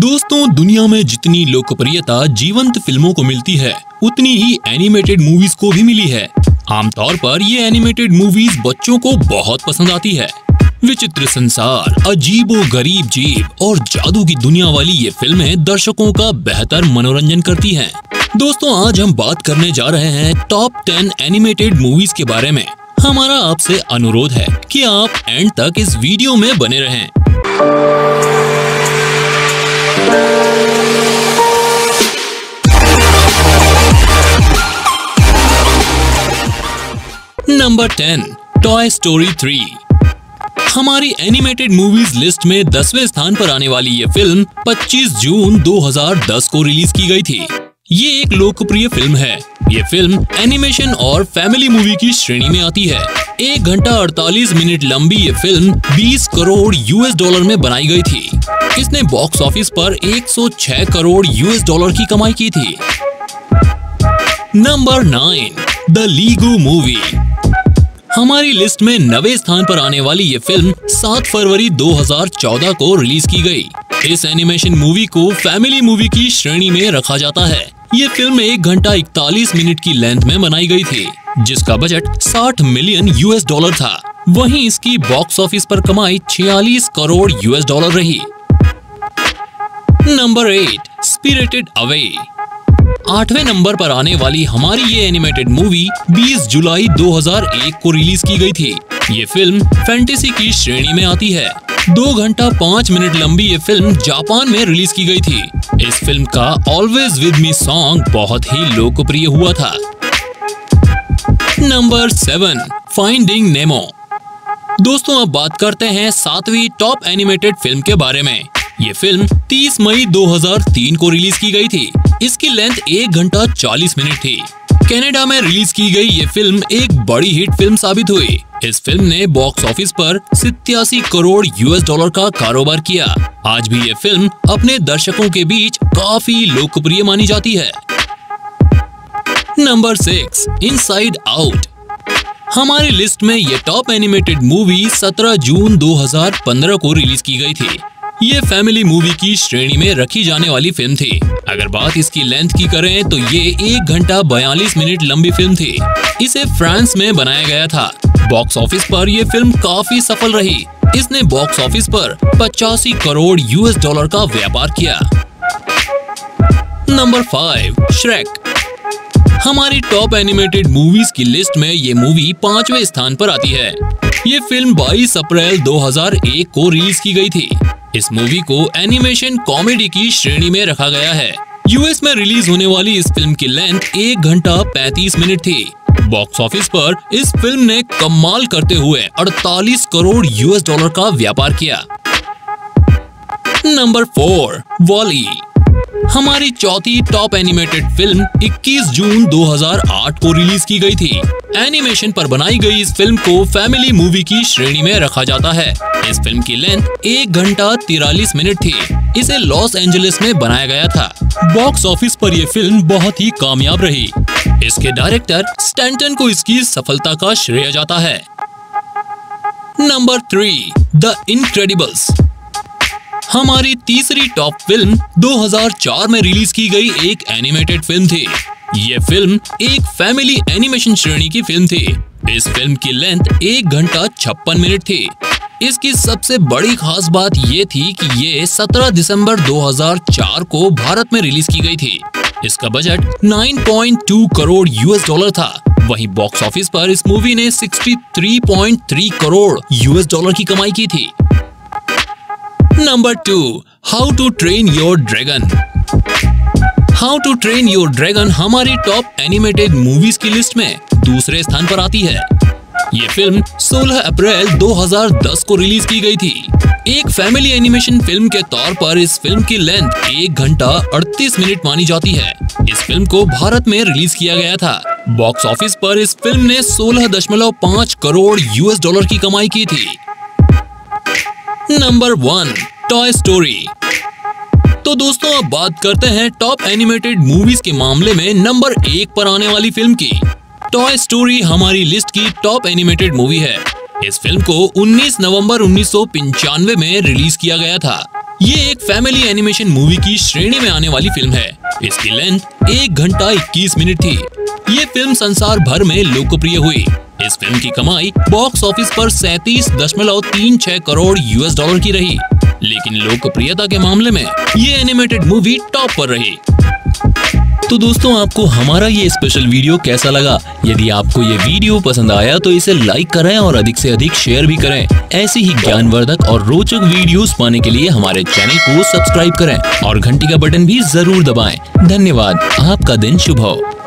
दोस्तों, दुनिया में जितनी लोकप्रियता जीवंत फिल्मों को मिलती है उतनी ही एनिमेटेड मूवीज को भी मिली है। आमतौर पर ये एनिमेटेड मूवीज बच्चों को बहुत पसंद आती है। विचित्र संसार, अजीबो गरीब जीव और जादू की दुनिया वाली ये फिल्में दर्शकों का बेहतर मनोरंजन करती हैं। दोस्तों, आज हम बात करने जा रहे हैं टॉप 10 एनिमेटेड मूवीज के बारे में। हमारा आपसे अनुरोध है कि आप एंड तक इस वीडियो में बने रहें। Number 10, Toy Story 3। हमारी एनिमेटेड मूवीज लिस्ट में 10वें स्थान पर आने वाली ये फिल्म 25 जून 2010 को रिलीज की गई थी। ये एक लोकप्रिय फिल्म है। ये फिल्म एनिमेशन और फैमिली मूवी की श्रेणी में आती है। 1 घंटा 48 मिनट लंबी ये फिल्म 20 करोड़ यूएस डॉलर में बनाई गई थी। इसने बॉक्स ऑफिस पर 106 करोड़ यूएस डॉलर की कमाई की थी। Number 9, the Lego movie. हमारी लिस्ट में 9वें स्थान पर आने वाली ये फिल्म 7 फरवरी 2014 को रिलीज की गई। इस एनिमेशन मूवी को फैमिली मूवी की श्रेणी में रखा जाता है। ये फिल्म 1 घंटा 41 मिनट की लेंथ में बनाई गई थी, जिसका बजट 60 मिलियन यूएस डॉलर था। वहीं इसकी बॉक्स ऑफिस पर कमाई 46 करोड़ यूएस डॉलर रही। Number 8, Spirited Away. 8वें नंबर पर आने वाली हमारी ये एनिमेटेड मूवी 20 जुलाई 2001 को रिलीज की गई थी। ये फिल्म फैंटेसी की श्रेणी में आती है। 2 घंटा 5 मिनट लंबी ये फिल्म जापान में रिलीज की गई थी। इस फिल्म का ऑलवेज विद मी सॉन्ग बहुत ही लोकप्रिय हुआ था। Number 7, Finding Nemo. दोस्तों, अब बात करते हैं 7वीं टॉप एनिमेटेड फिल्म के बारे में। ये फिल्म 30 मई 2003 को रिलीज की गई थी। इसकी लेंथ 1 घंटा 40 मिनट थी। कनाडा में रिलीज की गई ये फिल्म एक बड़ी हिट फिल्म साबित हुई। इस फिल्म ने बॉक्स ऑफिस पर 87 करोड़ यूएस डॉलर का कारोबार किया। आज भी ये फिल्म अपने दर्शकों के बीच काफी लोकप्रिय मानी जाती है। Number 6, Inside out. हमारी लिस्ट में ये टॉप एनिमेटेड मूवी 17 जून 2015 को रिलीज की गई थी। ये फैमिली मूवी की श्रेणी में रखी जाने वाली फिल्म थी। अगर बात इसकी लेंथ की करें तो ये 1 घंटा 42 मिनट लंबी फिल्म थी। इसे फ्रांस में बनाया गया था। बॉक्स ऑफिस पर ये फिल्म काफी सफल रही। इसने बॉक्स ऑफिस पर 85 करोड़ यूएस डॉलर का व्यापार किया। Number 5, Shrek. हमारी टॉप एनिमेटेड मूवीज की लिस्ट में ये मूवी 5वें स्थान पर आती है। ये फिल्म 22 अप्रैल 2001 को रिलीज की गई थी। इस मूवी को एनिमेशन कॉमेडी की श्रेणी में रखा गया है। यूएस में रिलीज होने वाली इस फिल्म की लेंथ 1 घंटा 35 मिनट थी। बॉक्स ऑफिस पर इस फिल्म ने कमाल करते हुए 48 करोड़ यूएस डॉलर का व्यापार किया। Number 4, Wall-E. हमारी चौथी टॉप एनिमेटेड फिल्म 21 जून 2008 को रिलीज की गई थी। एनिमेशन पर बनाई गई इस फिल्म को फैमिली मूवी की श्रेणी में रखा जाता है। इस फिल्म की लेंथ 1 घंटा 43 मिनट थी। इसे लॉस एंजलिस में बनाया गया था। बॉक्स ऑफिस पर यह फिल्म बहुत ही कामयाब रही। इसके डायरेक्टर स्टैंटन को इसकी सफलता का श्रेय जाता है। Number 3, the Incredibles. हमारी तीसरी टॉप फिल्म 2004 में रिलीज की गई एक एनिमेटेड फिल्म थी। ये फिल्म एक फैमिली एनिमेशन श्रेणी की फिल्म थी। इस फिल्म की लेंथ 1 घंटा 56 मिनट थी। इसकी सबसे बड़ी खास बात ये थी कि ये 17 दिसंबर 2004 को भारत में रिलीज की गई थी। इसका बजट 9.2 करोड़ यूएस डॉलर था। वहीं बॉक्स ऑफिस पर इस मूवी ने 63.3 करोड़ यूएस डॉलर की कमाई की थी। Number 2, how to train your dragon. How to train your dragon हमारी टॉप एनिमेटेड मूवीज की लिस्ट में दूसरे स्थान पर आती है। ये फिल्म 16 अप्रैल 2010 को रिलीज की गई थी। एक फैमिली एनिमेशन फिल्म के तौर पर इस फिल्म की लेंथ 1 घंटा 38 मिनट मानी जाती है। इस फिल्म को भारत में रिलीज किया गया था। बॉक्स ऑफिस पर इस फिल्म ने 16.5 करोड़ यूएस डॉलर की कमाई की थी। Number 1, Toy Story. तो दोस्तों, अब बात करते हैं टॉप एनिमेटेड मूवीज के मामले में नंबर 1 पर आने वाली फिल्म की। टॉय स्टोरी हमारी लिस्ट की टॉप एनिमेटेड मूवी है। इस फिल्म को 19 नवंबर 1995 में रिलीज किया गया था। ये एक फैमिली एनिमेशन मूवी की श्रेणी में आने वाली फिल्म है। इसकी लेंथ 1 घंटा 21 मिनट थी। ये फिल्म संसार भर में लोकप्रिय हुई। इस फिल्म की कमाई बॉक्स ऑफिस पर 37.36 करोड़ US डॉलर की रही, लेकिन लोकप्रियता के मामले में ये एनिमेटेड मूवी टॉप पर रही। तो दोस्तों, आपको हमारा ये स्पेशल वीडियो कैसा लगा? यदि आपको ये वीडियो पसंद आया तो इसे लाइक करें और अधिक से अधिक शेयर भी करें। ऐसे ही ज्ञानवर्धक और रोचक वीडियोस पाने के लिए हमारे चैनल को सब्सक्राइब करें और घंटी का बटन भी जरूर दबाएं। धन्यवाद। आपका दिन शुभ हो।